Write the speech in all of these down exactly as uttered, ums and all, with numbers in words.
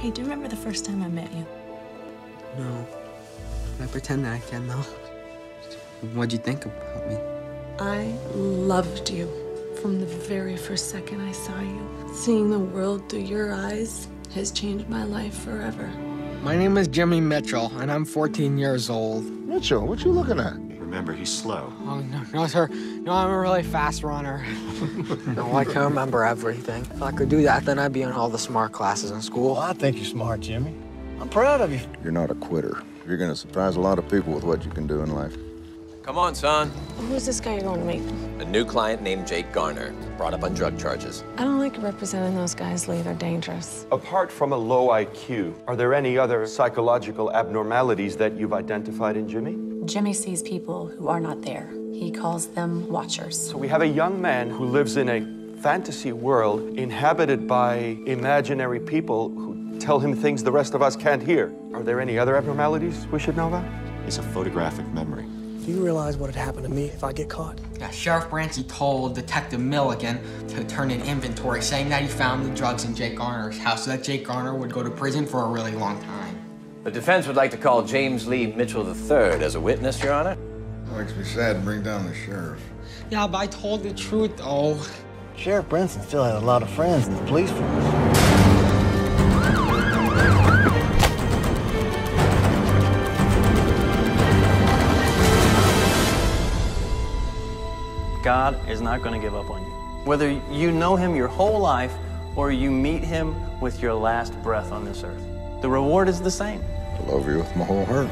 Hey, do you remember the first time I met you? No. I pretend that I can, though. What'd you think about me? I loved you from the very first second I saw you. Seeing the world through your eyes has changed my life forever. My name is Jimmy Mitchell, and I'm fourteen years old. Mitchell, what you looking at? Remember, he's slow. Oh, no, no, sir. No, I'm a really fast runner. No, I can remember everything. If I could do that, then I'd be in all the smart classes in school. Well, I think you're smart, Jimmy. I'm proud of you. You're not a quitter. You're gonna surprise a lot of people with what you can do in life. Come on, son. Who's this guy you're going to meet? A new client named Jake Garner, brought up on drug charges. I don't like representing those guys, Lee. They're dangerous. Apart from a low I Q, are there any other psychological abnormalities that you've identified in Jimmy? Jimmy sees people who are not there. He calls them watchers. So we have a young man who lives in a fantasy world inhabited by imaginary people who tell him things the rest of us can't hear. Are there any other abnormalities we should know about? It's a photographic memory. Do you realize what would happen to me if I get caught? Yeah, Sheriff Brancy told Detective Milligan to turn in inventory, saying that he found the drugs in Jake Garner's house, so that Jake Garner would go to prison for a really long time. The defense would like to call James Lee Mitchell the third as a witness, Your Honor. It makes me sad to bring down the sheriff. Yeah, but I told the truth, though. Sheriff Brinson still had a lot of friends in the police force. God is not going to give up on you. Whether you know him your whole life or you meet him with your last breath on this earth, the reward is the same. I love you with my whole heart.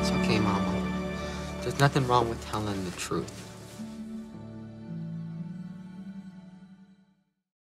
It's okay, Mama. There's nothing wrong with telling the truth.